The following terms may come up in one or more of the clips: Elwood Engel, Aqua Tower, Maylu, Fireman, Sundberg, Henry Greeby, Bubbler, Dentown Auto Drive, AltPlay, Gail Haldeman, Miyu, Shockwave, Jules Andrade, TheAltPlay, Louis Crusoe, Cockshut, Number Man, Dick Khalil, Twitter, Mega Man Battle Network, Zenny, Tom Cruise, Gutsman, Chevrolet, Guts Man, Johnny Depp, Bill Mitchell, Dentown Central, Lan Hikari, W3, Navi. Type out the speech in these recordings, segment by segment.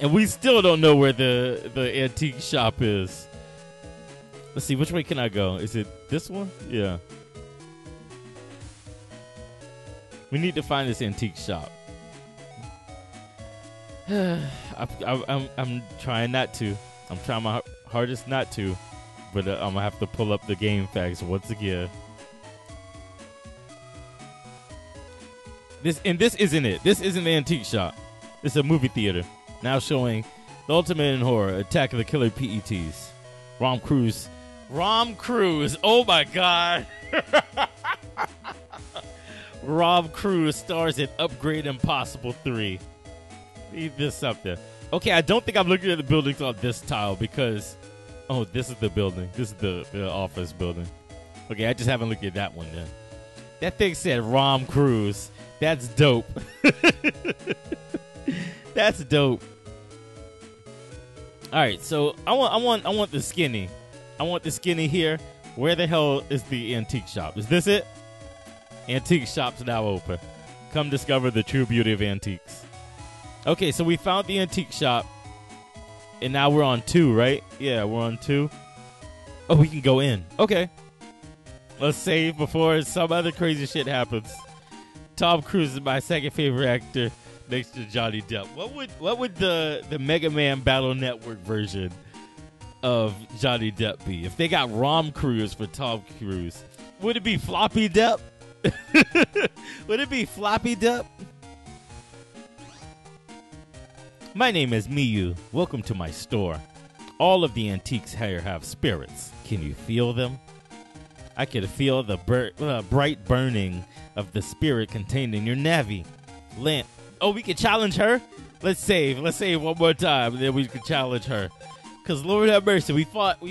And we still don't know where the antique shop is. Let's see, which way can I go? Is it this one? Yeah. We need to find this antique shop. I'm trying not to. I'm trying my hardest not to. But I'm going to have to pull up the game facts once again. This isn't it. This isn't the antique shop. It's a movie theater. Now showing The Ultimate in Horror, Attack of the Killer PETs. Rom Cruise. Rom Cruise. Oh, my God. Rom Cruise stars in Upgrade Impossible 3. Leave this up there. Okay, I don't think I'm looking at the buildings on this tile because... Oh, this is the building. This is the office building. Okay, I just haven't looked at that one then. That thing said Rom Cruise. That's dope. That's dope. All right, so I want the skinny. I want the skinny here. Where the hell is the antique shop? Is this it? Antique shop's now open. Come discover the true beauty of antiques. Okay, so we found the antique shop. And now we're on 2, right? Yeah, we're on 2. Oh, we can go in. Okay. Let's save before some other crazy shit happens. Tom Cruise is my second favorite actor next to Johnny Depp. What would the Mega Man Battle Network version of Johnny Depp be? If they got Rom Cruise for Tom Cruise, would it be Floppy Depp? Would it be Floppy Depp? My name is Miyu. Welcome to my store. All of the antiques here have spirits. Can you feel them? I could feel the bright burning of the spirit contained in your Navi lamp. Oh, we can challenge her? Let's save. Let's save one more time, and then we can challenge her. Because Lord have mercy, we fought,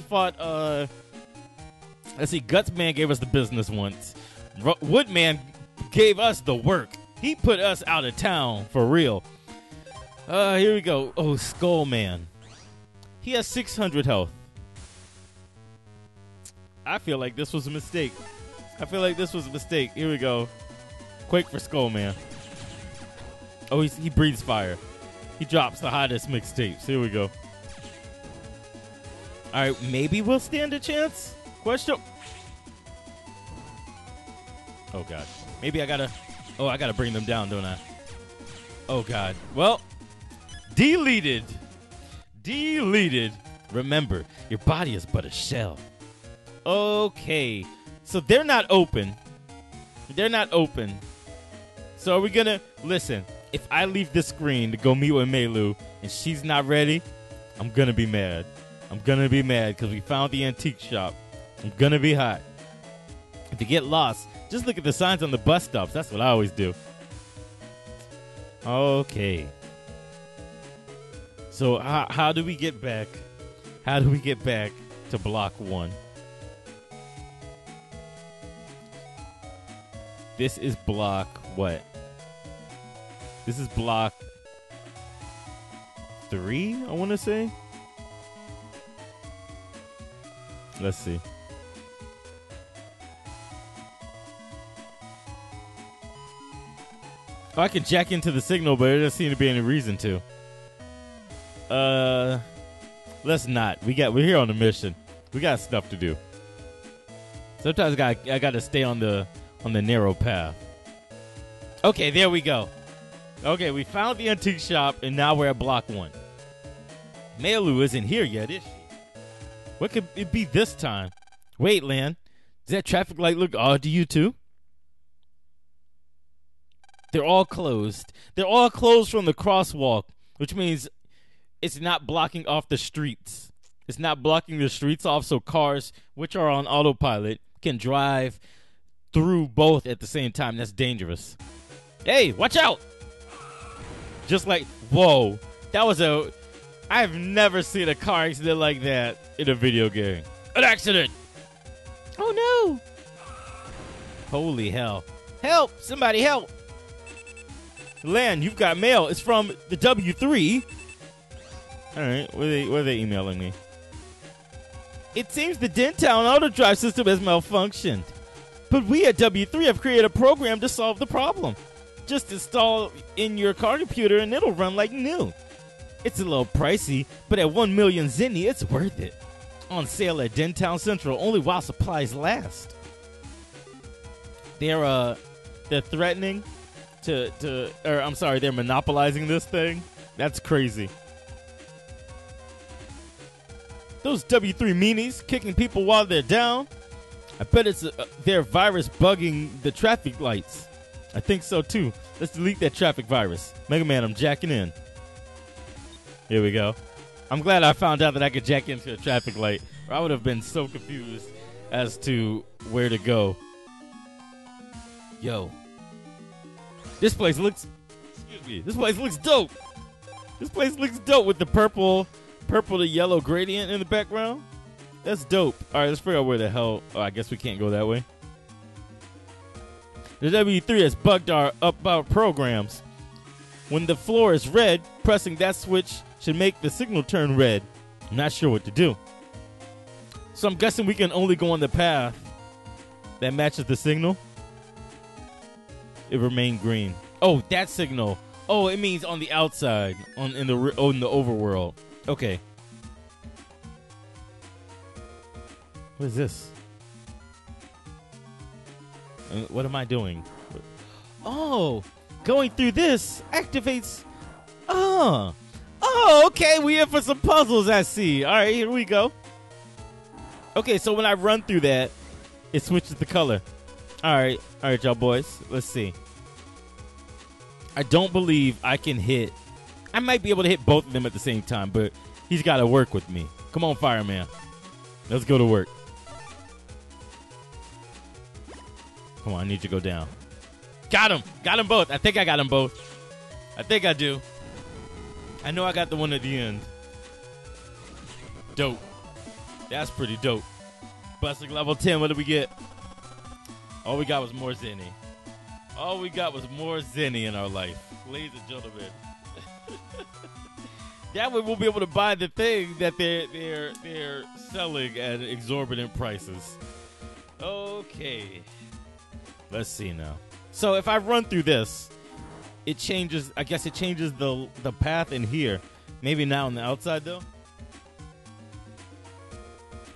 let's see, Guts Man gave us the business once. Woodman gave us the work. He put us out of town, for real. Here we go. Oh, Skull Man. He has 600 health. I feel like this was a mistake. Here we go. Quake for Skull Man. Oh, he breathes fire. He drops the hottest mixtapes. Here we go. All right, maybe we'll stand a chance? Question. Oh, God. Maybe I gotta... Oh, I gotta bring them down, don't I? Oh, God. Well... Deleted. Remember, your body is but a shell. Okay. So they're not open. So are we going to... Listen, if I leave this screen to go meet with Maylu and she's not ready, I'm going to be mad. Because we found the antique shop. I'm going to be hot. If you get lost, just look at the signs on the bus stops. That's what I always do. Okay. So how do we get back? How do we get back to block 1? This is block what? This is block 3, I want to say. Let's see. Oh, I could jack into the signal, but there doesn't seem to be any reason to. Let's not. We're here on a mission. We got stuff to do. Sometimes I gotta stay on the narrow path. Okay, there we go. Okay, we found the antique shop and now we're at block 1. Maylu isn't here yet, is she? What could it be this time? Wait, Lan. Does that traffic light look odd to you too? They're all closed. They're all closed from the crosswalk, which means it's not blocking off the streets. It's not blocking the streets off so cars, which are on autopilot, can drive through both at the same time. That's dangerous. Hey, watch out! Just like, whoa. That was a... I've never seen a car accident like that in a video game. An accident! Oh, no! Holy hell. Help! Somebody help! Lan, you've got mail. It's from the W3. All right, what are they emailing me? It seems the Dentown Auto Drive system has malfunctioned. But we at W3 have created a program to solve the problem. Just install in your car computer and it'll run like new. It's a little pricey, but at 1 million Zenny, it's worth it. On sale at Dentown Central, only while supplies last. They're threatening they're monopolizing this thing. That's crazy. Those W3 meanies kicking people while they're down. I bet it's their virus bugging the traffic lights. I think so too. Let's delete that traffic virus. Mega Man, I'm jacking in. Here we go. I'm glad I found out that I could jack into a traffic light, or I would have been so confused as to where to go. Yo. This place looks dope. This place looks dope with the purple to yellow gradient in the background. That's dope. All right, let's figure out where the hell. Oh, I guess we can't go that way. The W3 has bugged our up-out programs. When the floor is red, pressing that switch should make the signal turn red. I'm not sure what to do. So I'm guessing we can only go on the path that matches the signal. It remained green. Oh, that signal. Oh, it means on the outside, in the overworld. Okay. What is this? What am I doing? Oh, going through this activates. Oh, okay. We're in for some puzzles, I see. All right, here we go. Okay, so when I run through that, it switches the color. All right, y'all boys. Let's see. I don't believe I can hit. I might be able to hit both of them at the same time, but he's got to work with me. Come on, Fireman. Let's go to work. Come on, I need to go down. Got him. Got them both. I think I got them both. I think I do. I know I got the one at the end. Dope. That's pretty dope. Busting level 10. What did we get? All we got was more Zenny. All we got was more Zenny in our life. Ladies and gentlemen. That way we'll be able to buy the thing that they're selling at exorbitant prices. Okay. Let's see now. So if I run through this, it changes. I guess it changes the path in here. Maybe not on the outside though.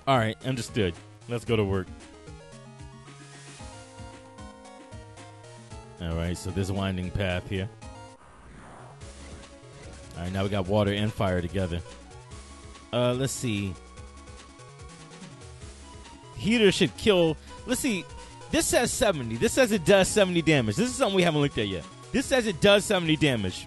All right, understood. Let's go to work. All right, so this winding path here. All right, now we got water and fire together. Let's see. Heater should kill. Let's see. This says 70. This says it does 70 damage. This is something we haven't looked at yet. This says it does 70 damage.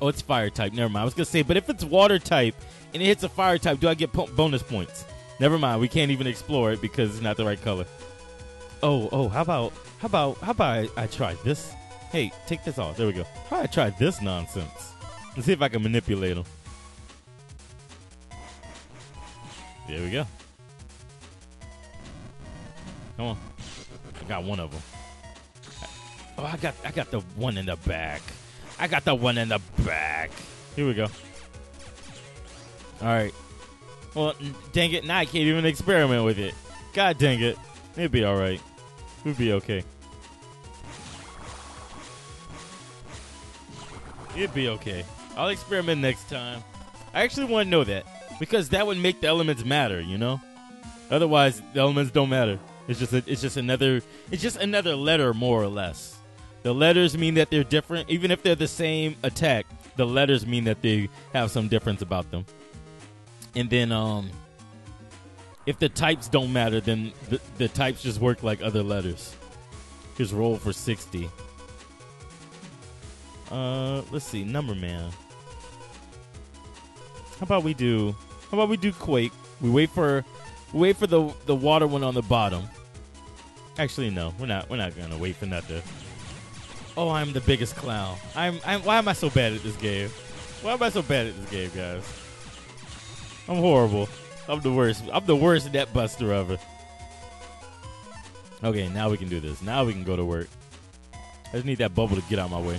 Oh, it's fire type. Never mind. I was going to say, but if it's water type and it hits a fire type, do I get bonus points? Never mind. We can't even explore it because it's not the right color. Oh, how about I try this? Hey, take this off. There we go. How about I try this nonsense? Let's see if I can manipulate them. There we go. Come on. I got one of them. Oh, I got the one in the back. I got the one in the back. Here we go. All right. Well, dang it. Now I can't even experiment with it. God dang it. It'd be all right. We'd be okay. It'd be okay. I'll experiment next time. I actually want to know that because that would make the elements matter, you know? Otherwise, the elements don't matter. It's just another letter, more or less. The letters mean that they're different. Even if they're the same attack, the letters mean that they have some difference about them. And then if the types don't matter, then the types just work like other letters. Just roll for 60. Let's see, Number Man. How about we do Quake? We wait for the water one on the bottom. Actually, no, we're not gonna wait for nothing. Oh, I'm the biggest clown. Why am I so bad at this game? Why am I so bad at this game, guys? I'm horrible. I'm the worst. I'm the worst net buster ever. Okay, now we can do this. Now we can go to work. I just need that bubble to get out of my way.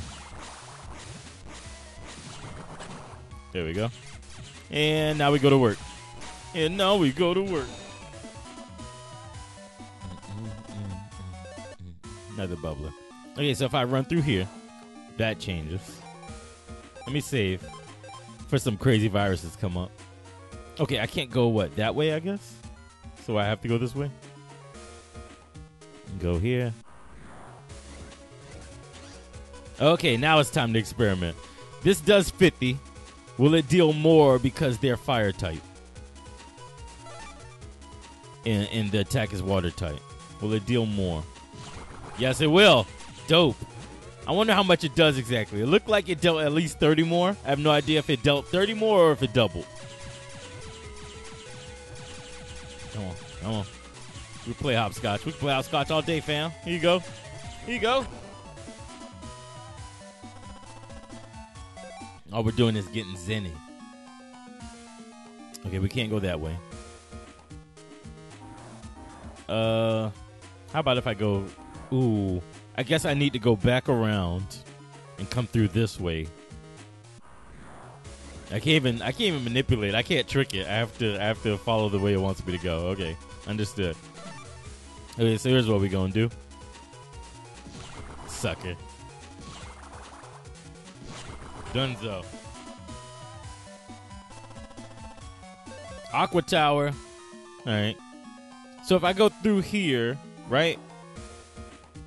There we go. And now we go to work. And now we go to work. Another bubbler. Okay, so if I run through here, that changes. I Let me save for some crazy viruses come up. Okay, I can't go, what, that way, I guess? So I have to go this way? Go here. Okay, now it's time to experiment. This does 50. Will it deal more because they're fire type? And the attack is water type. Will it deal more? Yes, it will. Dope. I wonder how much it does exactly. It looked like it dealt at least 30 more. I have no idea if it dealt 30 more or if it doubled. Come on, come on. We play hopscotch. We play hopscotch all day, fam. Here you go. Here you go. All we're doing is getting Zenny. Okay, we can't go that way. How about if I go... Ooh. I guess I need to go back around and come through this way. I can't even manipulate. I can't trick it. I have to follow the way it wants me to go. Okay. Understood. Okay, so here's what we're gonna do. Sucker. Dunzo. Aqua Tower. Alright. So if I go through here, right?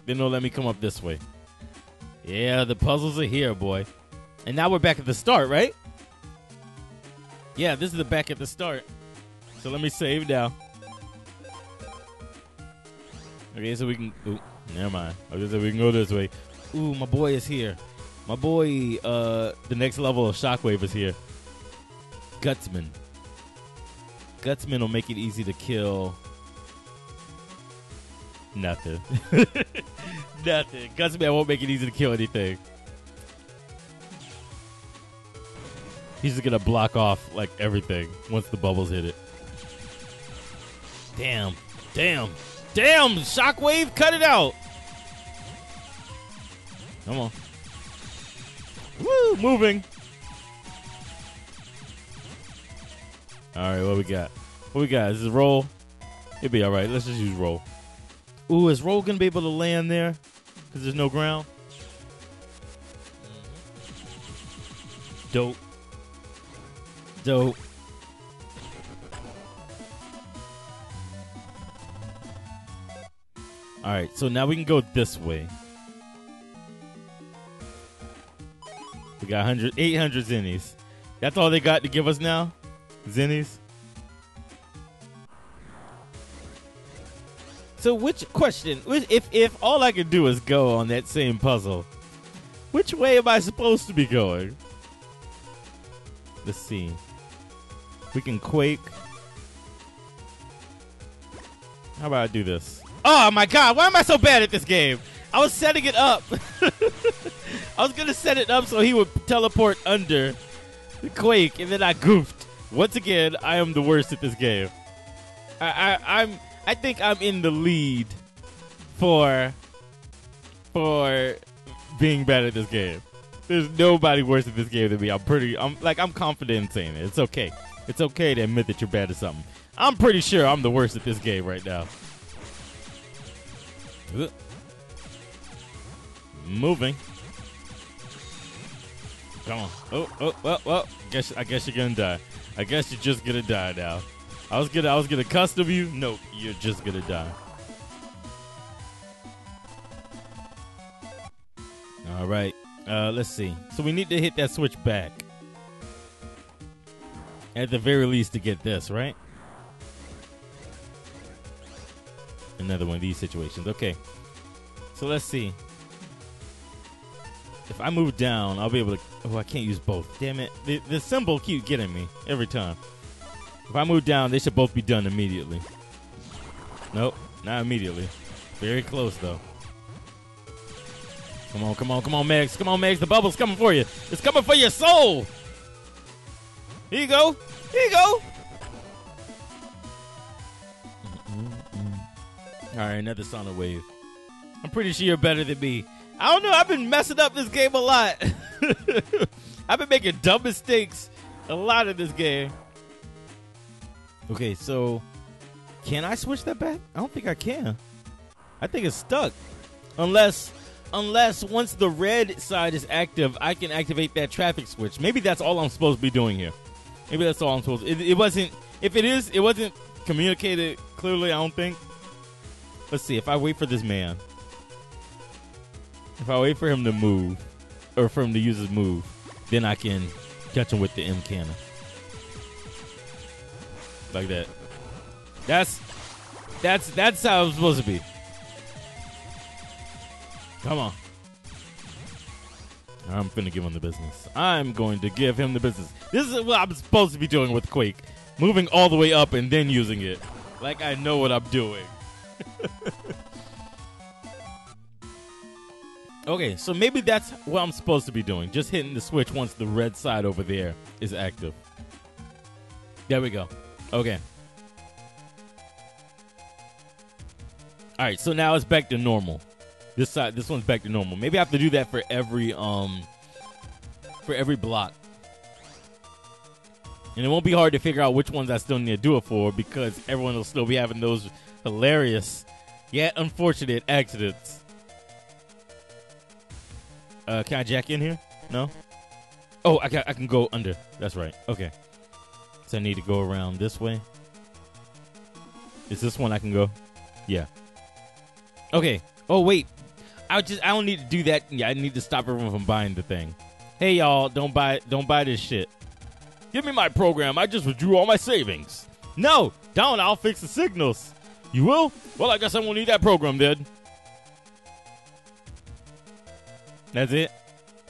Then they'll let me come up this way. Yeah, the puzzles are here, boy. And now we're back at the start, right? Yeah, this is the back at the start. So let me save now. Okay, so we can... Ooh, never mind. Okay, so we can go this way. Ooh, my boy is here. My boy, the next level of Shockwave is here. Gutsman. Gutsman will make it easy to kill... Nothing. Nothing. Gutsman won't make it easy to kill anything. He's just gonna block off, like, everything once the bubbles hit it. Damn. Damn. Damn! Shockwave, cut it out! Come on. Woo! Moving! Alright, what we got? What we got? Is this roll? It'll be alright. Let's just use roll. Ooh, is roll gonna be able to land there? Because there's no ground? Dope. Dope. All right, so now we can go this way. We got 100, 800 zennies. That's all they got to give us now? Zennies? So which question, if all I can do is go on that same puzzle, which way am I supposed to be going? Let's see. We can quake. How about I do this? Oh, my God. Why am I so bad at this game? I was setting it up. I was going to set it up so he would teleport under the quake, and then I goofed. Once again, I am the worst at this game. I think I'm in the lead for being bad at this game. There's nobody worse at this game than me. I'm confident in saying it. It's okay. It's okay to admit that you're bad at something. I'm pretty sure I'm the worst at this game right now. Moving. Come on. Oh. I guess you're gonna die. I guess you're just gonna die now. I was gonna custom you. Nope, you're just gonna die. All right. Let's see. So we need to hit that switch back. At the very least to get this, right? Another one of these situations. Okay, so let's see. If I move down, I'll be able to... Oh, I can't use both. Damn it. The symbol keeps getting me every time. If I move down, they should both be done immediately. Nope, not immediately. Very close, though. Come on, come on, come on, Megs. Come on, Megs. The bubble's coming for you. It's coming for your soul. Here you go. Here you go. All right, another sauna wave. I'm pretty sure you're better than me. I don't know. I've been messing up this game a lot. I've been making dumb mistakes a lot in this game. Okay, so can I switch that back? I don't think I can. I think it's stuck. Unless unless once the red side is active, I can activate that traffic switch. Maybe that's all I'm supposed to be doing here. Maybe that's all I'm supposed to. It wasn't. If it is, it wasn't communicated clearly, I don't think. Let's see. If I wait for this man, if I wait for him to move, or for him to use his move, then I can catch him with the M cannon. Like that. That's how I'm supposed to be. Come on. I'm finna give him the business. I'm going to give him the business. This is what I'm supposed to be doing with Quake. Moving all the way up and then using it. Like I know what I'm doing. Okay, so maybe that's what I'm supposed to be doing. Just hitting the switch once the red side over there is active. There we go. Okay. All right, so now it's back to normal. This side, this one's back to normal. Maybe I have to do that for every block. And it won't be hard to figure out which ones I still need to do it for, because everyone will still be having those hilarious yet unfortunate accidents. Can I jack in here? No? Oh, I can go under. That's right. Okay. So I need to go around this way. Is this one I can go? Yeah. Okay. Oh, wait. I don't need to do that. Yeah, I need to stop everyone from buying the thing. Hey, y'all, don't buy this shit. Give me my program. I just withdrew all my savings. No, don't. I'll fix the signals. You will? Well, I guess I won't need that program, then. That's it?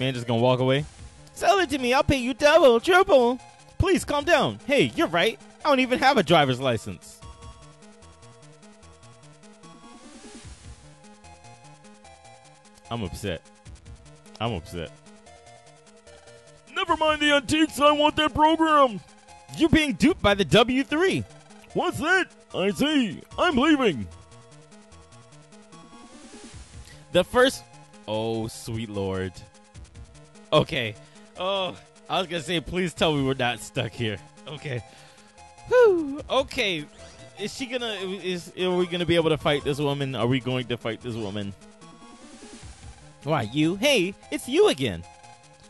Man, just gonna walk away? Sell it to me. I'll pay you double, triple. Please, calm down. Hey, you're right. I don't even have a driver's license. I'm upset. I'm upset. Never mind the antiques. I want that program. You're being duped by the W3. What's that? I see. I'm leaving. The first... Oh, sweet Lord. Okay. Oh, I was going to say, please tell me we're not stuck here. Okay. Whew. Okay. Is she going to... Are we going to be able to fight this woman? Are we going to fight this woman? Why, you? Hey, it's you again.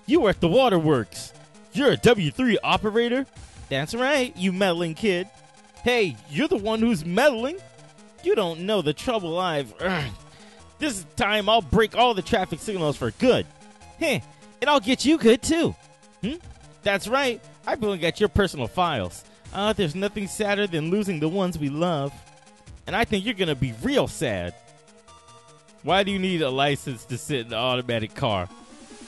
You were at the waterworks. You're a W3 operator? That's right, you meddling kid. Hey, you're the one who's meddling? You don't know the trouble I've earned. This time I'll break all the traffic signals for good. Heh, and I'll get you good too. Hmm? That's right, I've been looking at your personal files. There's nothing sadder than losing the ones we love. And I think you're gonna be real sad. Why do you need a license to sit in the automatic car?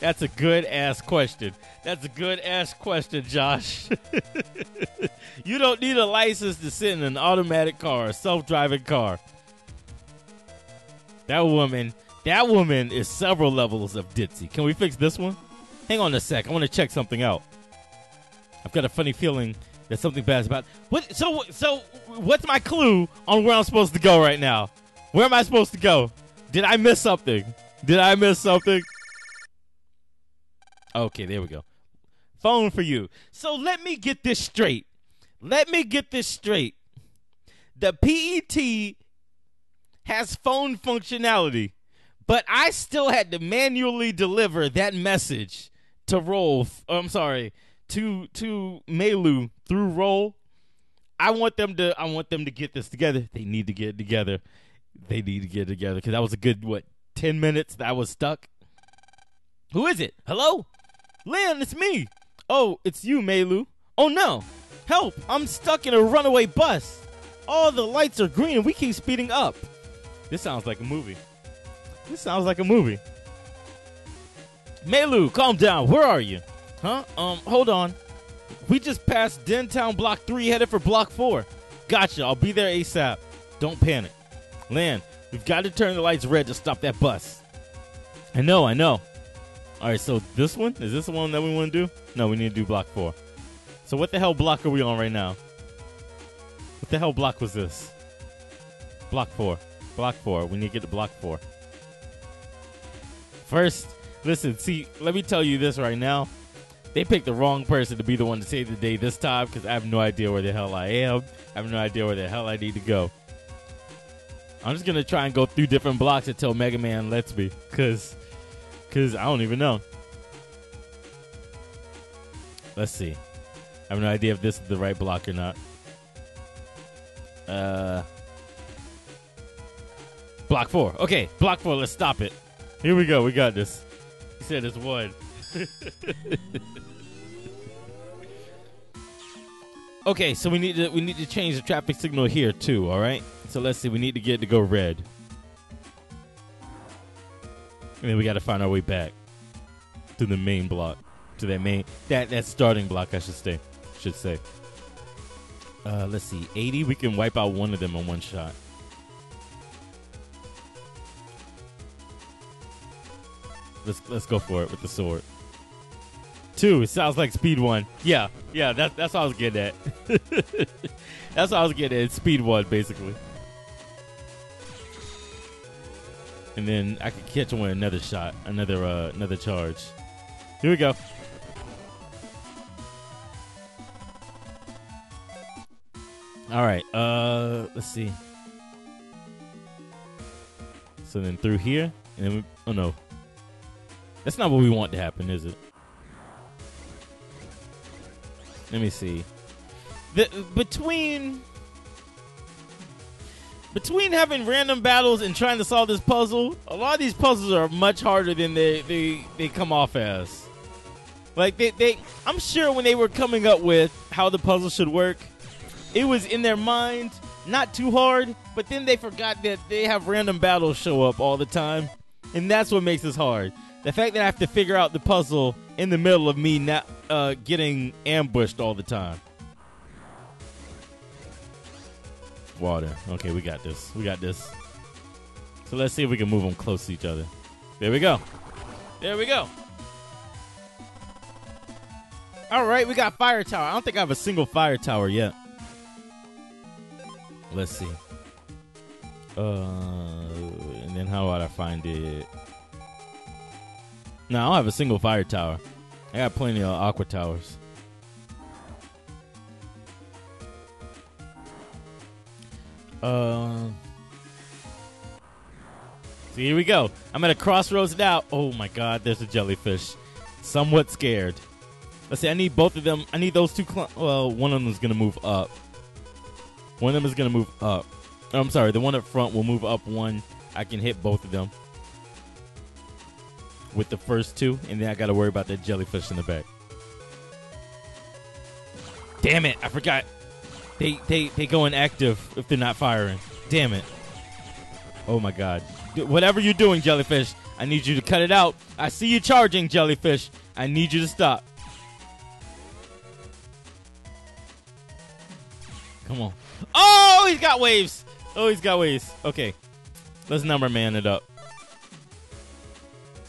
That's a good-ass question. That's a good-ass question, Josh. You don't need a license to sit in an automatic car, a self-driving car. That woman is several levels of ditzy. Can we fix this one? Hang on a sec. I want to check something out. I've got a funny feeling that something bad's about. What? So what's my clue on where I'm supposed to go right now? Where am I supposed to go? Did I miss something? Did I miss something? Okay, there we go. Phone for you. So let me get this straight. Let me get this straight. The PET has phone functionality, but I still had to manually deliver that message to Rolf. I'm sorry, to Maylu through Roll. I want them to get this together. They need to get it together. They need to get together, because that was a good, what, 10 minutes that I was stuck? Who is it? Hello? Lan, it's me. Oh, it's you, Maylu. Oh, no. Help, I'm stuck in a runaway bus. All the lights are green, and we keep speeding up. This sounds like a movie. This sounds like a movie. Maylu, calm down. Where are you? Huh? Hold on. We just passed Dentown Block 3, headed for Block 4. Gotcha. I'll be there ASAP. Don't panic. Lan, we've got to turn the lights red to stop that bus. I know. All right, so this one? Is this the one that we want to do? No, we need to do block 4. So what the hell block are we on right now? What the hell block was this? Block 4. Block 4. We need to get to block 4. First, listen, see, let me tell you this right now. They picked the wrong person to be the one to save the day this time, because I have no idea where the hell I am. I have no idea where the hell I need to go. I'm just going to try and go through different blocks until Mega Man lets me. Because I don't even know. Let's see. I have no idea if this is the right block or not. Block 4. Okay, block 4. Let's stop it. Here we go. We got this. He said it's one. Okay, so we need to change the traffic signal here too. All right. So let's see. We need to get it to go red, and then we got to find our way back to the main block, to that main that starting block. I should say. Let's see. 80. We can wipe out one of them in one shot. Let's go for it with the sword. 2. It sounds like speed 1. Yeah. That's what I was getting at. That's what I was getting at. Speed 1, basically. And then I could catch one with another shot, another charge. Here we go. All right. Let's see. So then through here, and then we, oh no. That's not what we want to happen, is it? Let me see. Between having random battles and trying to solve this puzzle, a lot of these puzzles are much harder than they come off as. Like I'm sure when they were coming up with how the puzzle should work, it was in their mind not too hard, but then they forgot that they have random battles show up all the time, and that's what makes this hard. The fact that I have to figure out the puzzle in the middle of me not getting ambushed all the time. Water. Okay, we got this. So let's see if we can move them close to each other. There we go. All right, we got fire tower. I don't think I have a single fire tower yet. Let's see. And then how would I find it? No, I don't have a single fire tower. I got plenty of aqua towers. So here we go. I'm at a crossroads now. Oh my god, there's a jellyfish. Somewhat scared. Let's see, I need both of them. I need those two. Well, one of them is going to move up. Oh, I'm sorry, the one up front will move up one. I can hit both of them with the first two, and then I gotta worry about that jellyfish in the back. Damn it, I forgot. They go inactive if they're not firing. Damn it. Oh my god. Whatever you're doing, jellyfish, I need you to cut it out. I see you charging, jellyfish. I need you to stop. Come on. Oh, he's got waves. Okay. Let's number man it up.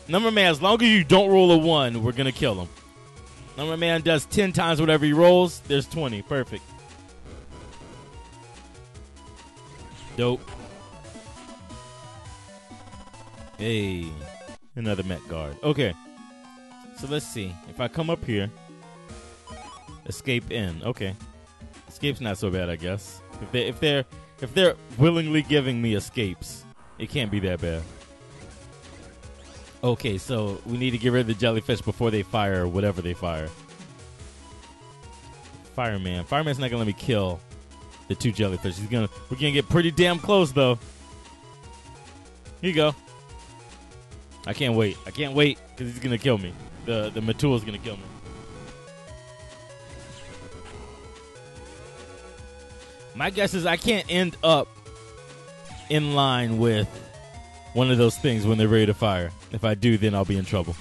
Number Man, as long as you don't roll a 1, we're going to kill him. Number Man does 10 times whatever he rolls. There's 20. Perfect. Dope. Hey. Another Met Guard. Okay. So let's see. If I come up here. Escape in. Okay. Escape's not so bad, I guess. If they're willingly giving me escapes, it can't be that bad. Okay, so we need to get rid of the jellyfish before they fire whatever they fire. Fireman. Fireman's not going to let me kill the two jellyfish. We're going to get pretty damn close, though. Here you go. I can't wait because he's going to kill me. The Matul's going to kill me. My guess is I can't end up in line with one of those things when they're ready to fire. If I do, then I'll be in trouble.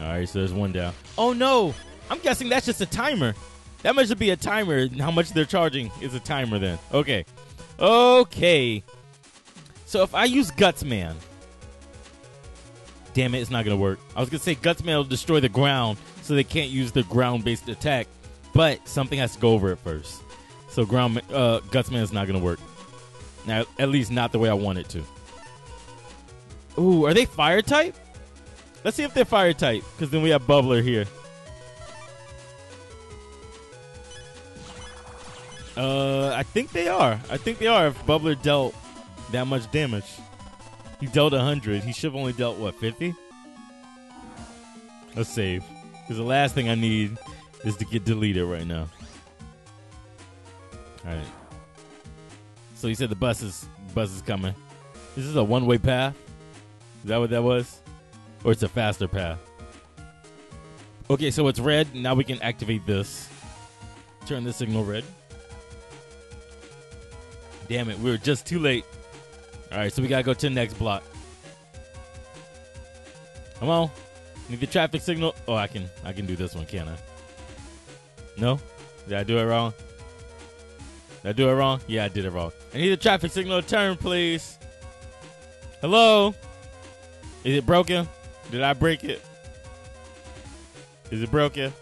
All right, so there's one down. Oh, no. I'm guessing that's just a timer. That must be a timer. How much they're charging is a timer then. Okay. So if I use Gutsman. Damn it, it's not going to work. I was going to say Gutsman will destroy the ground, so they can't use the ground-based attack. But something has to go over it first. So Gutsman is not going to work. Now, at least not the way I want it to. Ooh, are they fire type? Let's see if they're fire type, because then we have Bubbler here. I think they are. I think they are. If Bubbler dealt that much damage, he dealt 100. He should have only dealt, what, 50? Let's save. Because the last thing I need is to get deleted right now. All right. So he said the bus is coming. This is a one-way path. Is that what that was? Or it's a faster path. Okay, so it's red. Now we can activate this. Turn this signal red. Damn it, we were just too late. All right, so we got to go to the next block. Come on. Need the traffic signal. Oh, I can do this one, can't I? No? Did I do it wrong? Did I do it wrong? Yeah, I did it wrong. I need the traffic signal to turn, please. Hello? Is it broken? Did I break it? Is it broken?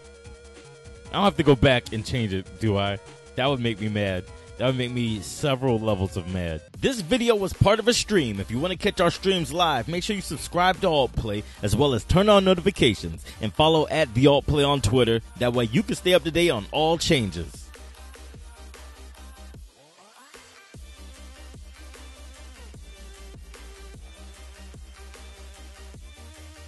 I don't have to go back and change it, do I? That would make me mad. That would make me several levels of mad. This video was part of a stream. If you want to catch our streams live, make sure you subscribe to AltPlay, as well as turn on notifications, and follow at TheAltPlay on Twitter. That way you can stay up to date on all changes.